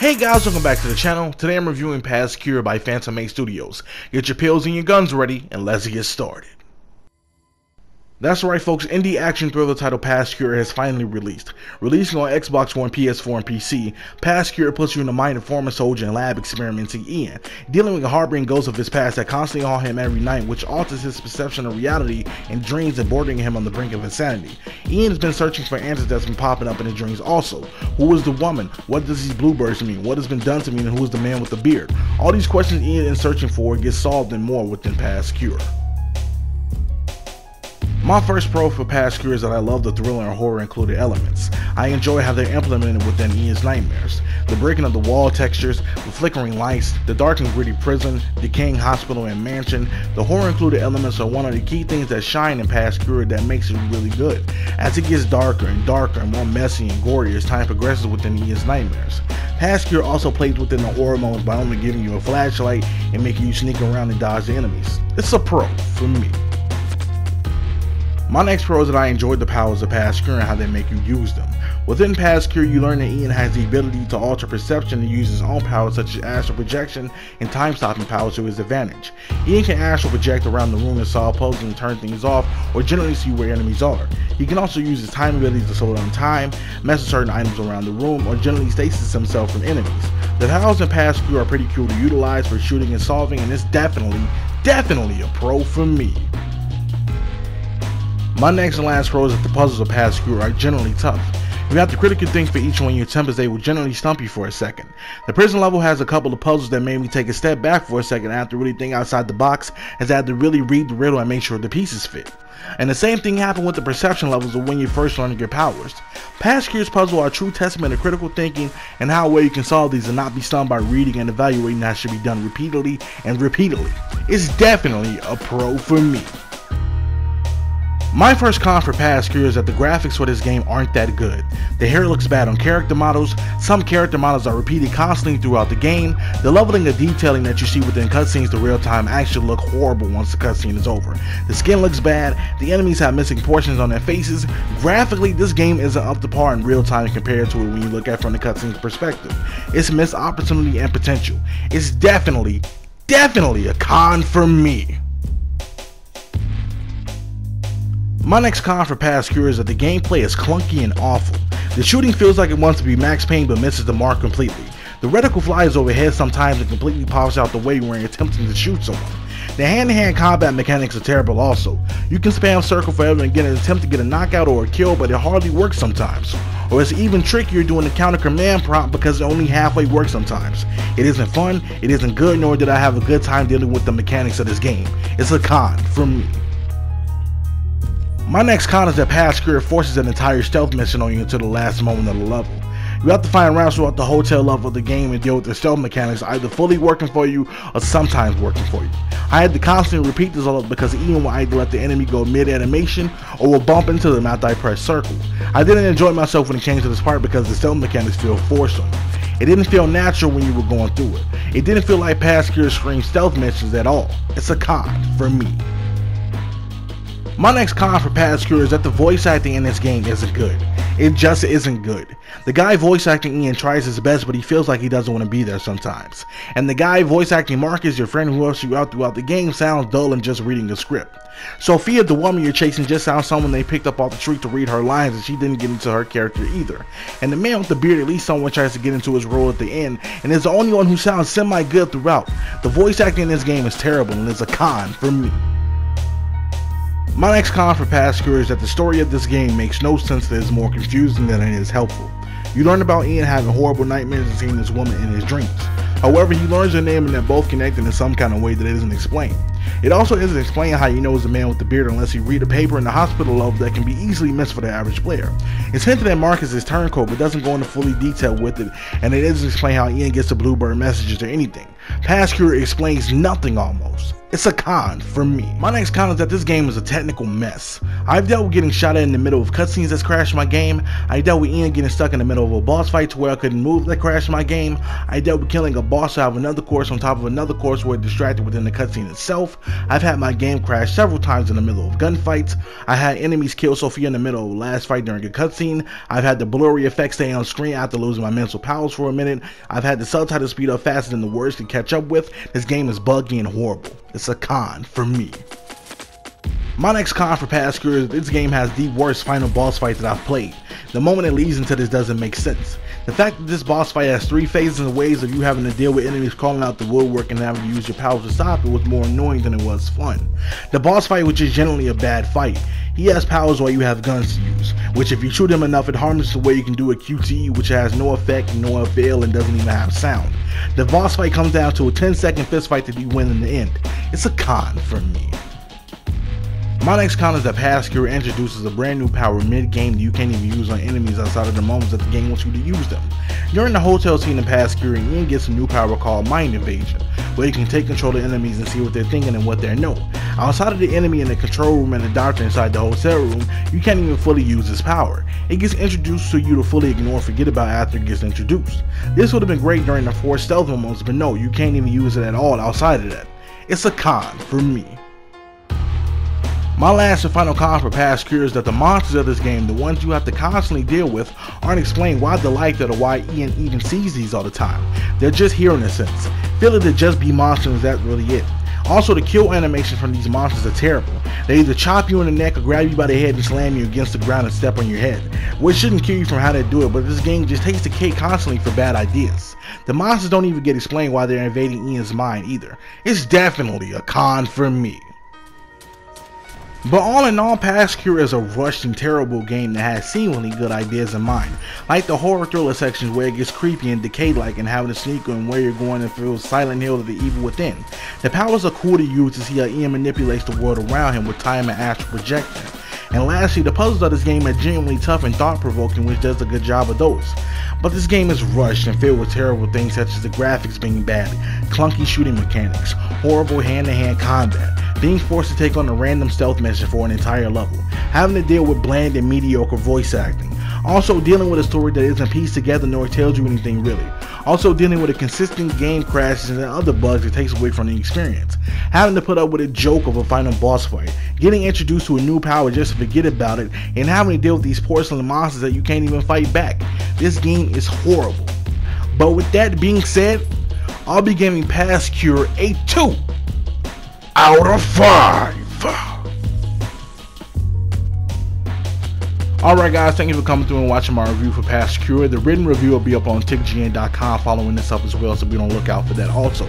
Hey guys, welcome back to the channel. Today I'm reviewing Past Cure by Phantom 8 Studios. Get your pills and your guns ready, and let's get started. That's right folks, indie action thriller titled Past Cure has finally released. Releasing on Xbox One, PS4, and PC, Past Cure puts you in the mind of former soldier and lab experimenting Ian, dealing with the harboring ghosts of his past that constantly haunt him every night, which alters his perception of reality and dreams and bordering him on the brink of insanity. Ian has been searching for answers that's been popping up in his dreams also. Who is the woman? What does these bluebirds mean? What has been done to me? And who is the man with the beard? All these questions Ian is searching for get solved and more within Past Cure. My first pro for Past Cure is that I love the thriller and horror included elements. I enjoy how they're implemented within Ian's nightmares. The breaking of the wall textures, the flickering lights, the dark and gritty prison, decaying hospital and mansion. The horror included elements are one of the key things that shine in Past Cure that makes it really good. As it gets darker and darker and more messy and gory as time progresses within Ian's nightmares. Past Cure also plays within the horror moments by only giving you a flashlight and making you sneak around and dodge the enemies. It's a pro for me. My next pro is that I enjoyed the powers of Past Cure and how they make you use them. Within Past Cure, you learn that Ian has the ability to alter perception and use his own powers such as astral projection and time-stopping powers to his advantage. Ian can astral project around the room and solve puzzles and turn things off or generally see where enemies are. He can also use his time abilities to slow down time, mess with certain items around the room, or generally stasis himself from enemies. The powers in Past Cure are pretty cool to utilize for shooting and solving, and it's definitely a pro for me. My next and last pro is that the puzzles of Past Cure are generally tough. You have to critically think for each one you attempt as they will generally stump you for a second. The prison level has a couple of puzzles that made me take a step back for a second. I have to really think outside the box as I had to really read the riddle and make sure the pieces fit. And the same thing happened with the perception levels of when you first learned your powers. Past Cure's puzzles are a true testament of critical thinking and how well you can solve these and not be stunned by reading and evaluating that should be done repeatedly and repeatedly. It's definitely a pro for me. My first con for Past Cure is that the graphics for this game aren't that good. The hair looks bad on character models, some character models are repeated constantly throughout the game, the leveling of detailing that you see within cutscenes to real-time actually look horrible once the cutscene is over. The skin looks bad, the enemies have missing portions on their faces. Graphically, this game isn't up to par in real-time compared to it when you look at it from the cutscene's perspective. It's missed opportunity and potential. It's definitely a con for me. My next con for Past Cure is that the gameplay is clunky and awful. The shooting feels like it wants to be Max Payne but misses the mark completely. The reticle flies overhead sometimes and completely pops out the way when attempting to shoot someone. The hand-to-hand combat mechanics are terrible also. You can spam circle forever and attempt to get a knockout or a kill, but it hardly works sometimes. Or it's even trickier doing the counter command prompt because it only halfway works sometimes. It isn't fun, it isn't good, nor did I have a good time dealing with the mechanics of this game. It's a con from me. My next con is that Past Cure forces an entire stealth mission on you until the last moment of the level. You have to find rounds throughout the hotel level of the game and deal with the stealth mechanics either fully working for you or sometimes working for you. I had to constantly repeat this all up because Ian will either let the enemy go mid-animation or will bump into them after I press circle. I didn't enjoy myself when it came to this part because the stealth mechanics feel forced on you. It didn't feel natural when you were going through it. It didn't feel like Past Cure screamed stealth missions at all. It's a con for me. My next con for Past Cure is that the voice acting in this game isn't good. It just isn't good. The guy voice acting Ian tries his best, but he feels like he doesn't want to be there sometimes. And the guy voice acting Marcus, your friend who helps you out throughout the game, sounds dull and just reading the script. Sophia, the woman you're chasing, just sounds someone they picked up off the street to read her lines, and she didn't get into her character either. And the man with the beard, at least someone tries to get into his role at the end, and is the only one who sounds semi-good throughout. The voice acting in this game is terrible, and it's a con for me. My next con for Past Cure is that the story of this game makes no sense and is more confusing than it is helpful. You learn about Ian having horrible nightmares and seeing this woman in his dreams. However, he learns her name and they're both connected in some kind of way that isn't explained. It also isn't explained how he knows the man with the beard unless you read a paper in the hospital log that can be easily missed for the average player. It's hinted that Marcus is turncoat but doesn't go into fully detail with it, and it isn't explained how Ian gets the bluebird messages or anything. Past Cure explains nothing almost. It's a con for me. My next con is that this game is a technical mess. I've dealt with getting shot at in the middle of cutscenes that's crashed my game. I dealt with Ian getting stuck in the middle of a boss fight to where I couldn't move that crashed my game. I dealt with killing a boss out of another course on top of another course where it distracted within the cutscene itself. I've had my game crash several times in the middle of gunfights. I had enemies kill Sophia in the middle of the last fight during a cutscene. I've had the blurry effect stay on screen after losing my mental powers for a minute. I've had the subtitles speed up faster than the words can catch up with. This game is buggy and horrible. It's a con for me. My next con for Past Cure is this game has the worst final boss fight that I've played. The moment it leads into this doesn't make sense. The fact that this boss fight has three phases and ways of you having to deal with enemies calling out the woodwork and having to use your powers to stop it was more annoying than it was fun. The boss fight, which is generally a bad fight, he has powers while you have guns to use, which if you shoot him enough it harms the way you can do a QTE, which has no effect, no avail, and doesn't even have sound. The boss fight comes down to a 10-second fistfight that you win in the end. It's a con for me. My next con is that Past Cure introduces a brand new power mid-game that you can't even use on enemies outside of the moments that the game wants you to use them. You're in the hotel scene in Past Cure and you get some new power called Mind Invasion, where you can take control of enemies and see what they're thinking and what they're knowing. Outside of the enemy in the control room and the doctor inside the hotel room, you can't even fully use this power. It gets introduced to you to fully ignore and forget about after it gets introduced. This would have been great during the 4 stealth moments, but no, you can't even use it at all outside of that. It's a con for me. My last and final con for Past Cure is that the monsters of this game, the ones you have to constantly deal with, aren't explained why they're like that or why Ian even sees these all the time. They're just here in a sense. Feeling to just be monsters, that's really it. Also, the kill animations from these monsters are terrible. They either chop you in the neck or grab you by the head and slam you against the ground and step on your head, which shouldn't kill you from how they do it, but this game just takes the cake constantly for bad ideas. The monsters don't even get explained why they're invading Ian's mind either. It's definitely a con for me. But all in all, Past Cure is a rushed and terrible game that has seemingly good ideas in mind, like the horror thriller sections where it gets creepy and decay-like and having to sneak on where you're going and feels Silent Hill to the evil within. The powers are cool to use to see how Ian manipulates the world around him with time and astral projection. And lastly, the puzzles of this game are genuinely tough and thought-provoking, which does a good job of those. But this game is rushed and filled with terrible things such as the graphics being bad, clunky shooting mechanics, horrible hand-to-hand combat, being forced to take on a random stealth mission for an entire level, having to deal with bland and mediocre voice acting, also dealing with a story that isn't pieced together nor tells you anything really, also dealing with a consistent game crashes and other bugs that takes away from the experience, having to put up with a joke of a final boss fight, getting introduced to a new power just to forget about it, and having to deal with these porcelain monsters that you can't even fight back. This game is horrible. But with that being said, I'll be giving Past Cure a 2 out of 5. Alright guys, thank you for coming through and watching my review for Past Cure. The written review will be up on TickGN.com following this up as well, so be on the lookout for that also.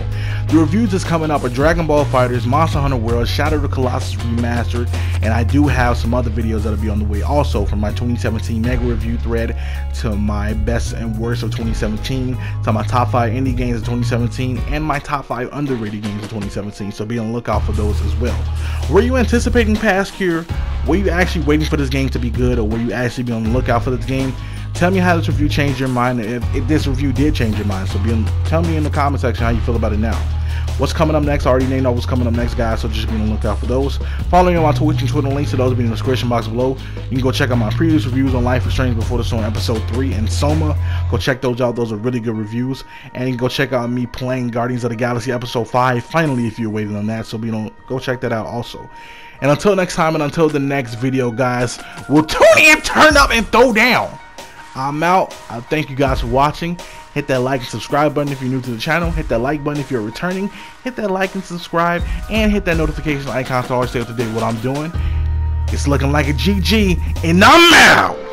The reviews that's coming up are Dragon Ball FighterZ, Monster Hunter World, Shadow of the Colossus Remastered, and I do have some other videos that'll be on the way also, from my 2017 Mega Review thread to my best and worst of 2017, to my top 5 indie games of 2017, and my top 5 underrated games of 2017, so be on the lookout for those as well. Were you anticipating Past Cure? Were you actually waiting for this game to be good, or were you actually be on the lookout for this game? Tell me how this review changed your mind, if this review did change your mind. So tell me in the comment section how you feel about it now. What's coming up next? I already know what's coming up next, guys, so just be on the lookout for those. Follow me on my Twitch and Twitter links to those will be in the description box below. You can go check out my previous reviews on Life is Strange, Before the Storm Episode 3, and SOMA. Go check those out. Those are really good reviews. And go check out me playing Guardians of the Galaxy Episode 5, finally, if you're waiting on that. So go check that out also. And until next time and until the next video, guys, we'll tune in, turn up, and throw down. I'm out. I thank you guys for watching. Hit that like and subscribe button if you're new to the channel. Hit that like button if you're returning. Hit that like and subscribe. And hit that notification icon to always stay up to date with what I'm doing. It's looking like a GG, and I'm out.